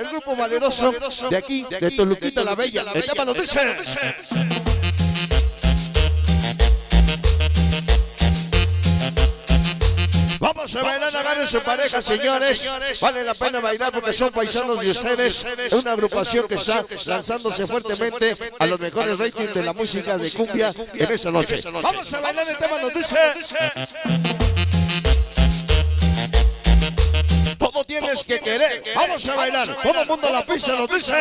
El Grupo Valeroso de aquí, de Toluquita la Bella. El tema nos dice: vamos a bailar, agarren su pareja, señores. Vale la pena bailar porque son paisanos de ustedes. Es una agrupación que está lanzándose fuertemente a los mejores ratings de la música de cumbia en esta noche. Vamos a bailar, el tema nos dice: tienes que querer. Vamos a bailar. Todo el mundo a la pista nos dice.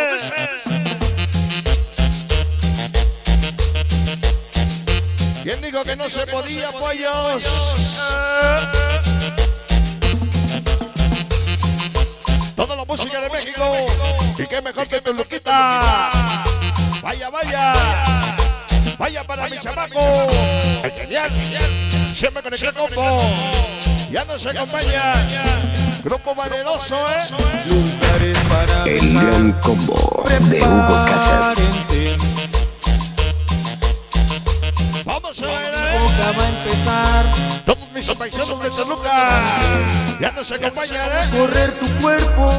¿Quién dijo que no se podía, pollos? Toda la música de México. Y qué mejor que Toluquita. Vaya, vaya. Vaya para mi chamaco. El genial. Siempre con el combo. Ya nos acompaña. Grupo Valeroso, El Gran Combo de Hugo Casas. Vamos a ver, todos mis paisanos de Toluca. Ya nos acompañan, correr tu cuerpo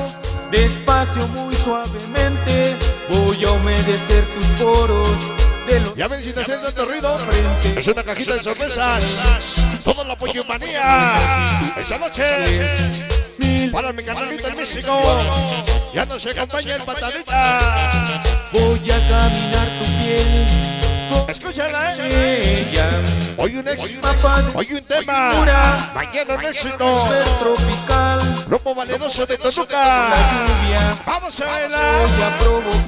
despacio, muy suavemente. Voy a humedecer tus poros. Ya ven si te sientes ruido. Es una cajita de sorpresas. Todo el apoyo manía. Esa noche. Para mi canalito en México, ya no se acompaña el patadita. Voy a caminar tu piel. Escúchala, ella. Hoy un éxito, hoy un tema. Mañana un éxito. Grupo Valeroso de Toluca. Vamos a bailar.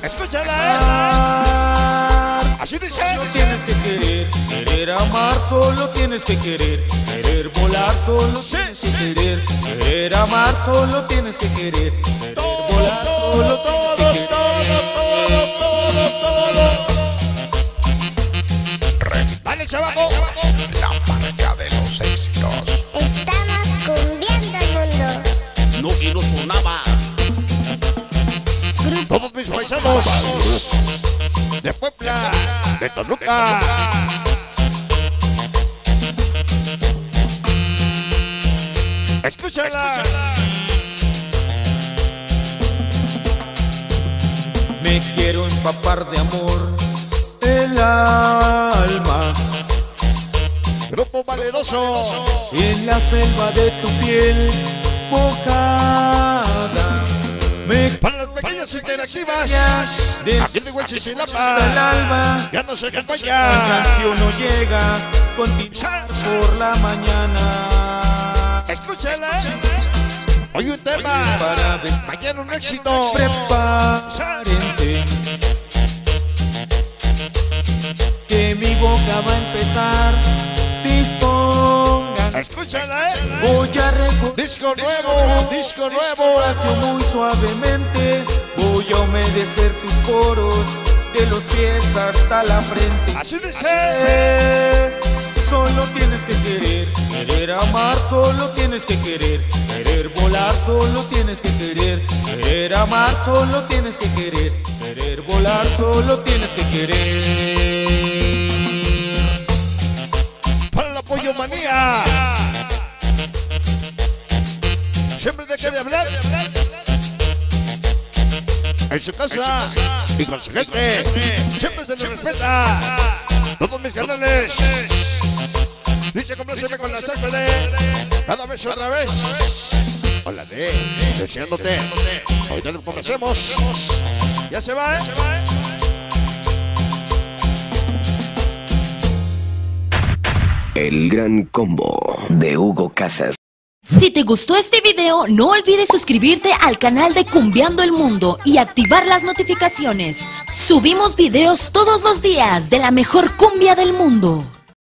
Escúchala. Así dice. Solo tienes que querer. Querer amar, solo tienes que querer. Querer volar, solo tienes que querer. Querer amar, solo tienes que querer. Querer volar, solo tienes que querer. Dale, chavaco. La marca de los éxitos. Estamos cumbiando el mundo. No, y no sonaba. Todos mis paisanos de Puebla, de Toluca. Escúchala. Me quiero empapar de amor el alma. Grupo Valeroso. En la selva de tu piel mojada. Para las pequeñas interactivas aquí de Huachisilapa, ya no se acompaña. La canción no llega, continúa por la mañana. Escúchala. Hoy un tema, mañana un éxito. Prepárense que mi boca va a empezar. Dispongan. Escúchala. Voy a recoger disco nuevo, muy suavemente. Voy a humedecer tus poros de los pies hasta la frente. Así dice. Solo tienes que querer. Querer amar, solo tienes que querer. Querer volar, solo tienes que querer. Querer amar, solo tienes que querer. Querer volar, solo tienes que querer. Para la pollo manía. Siempre deje de hablar en su casa y con su gente. Siempre se le respeta. Todos mis canales. Dice compláceme con las ángeles. Cada vez otra vez. Hola, deseándote. Ahorita lo complacemos. Ya se va, El Gran Combo de Hugo Casas. Si te gustó este video, no olvides suscribirte al canal de Cumbiando el Mundo y activar las notificaciones. Subimos videos todos los días de la mejor cumbia del mundo.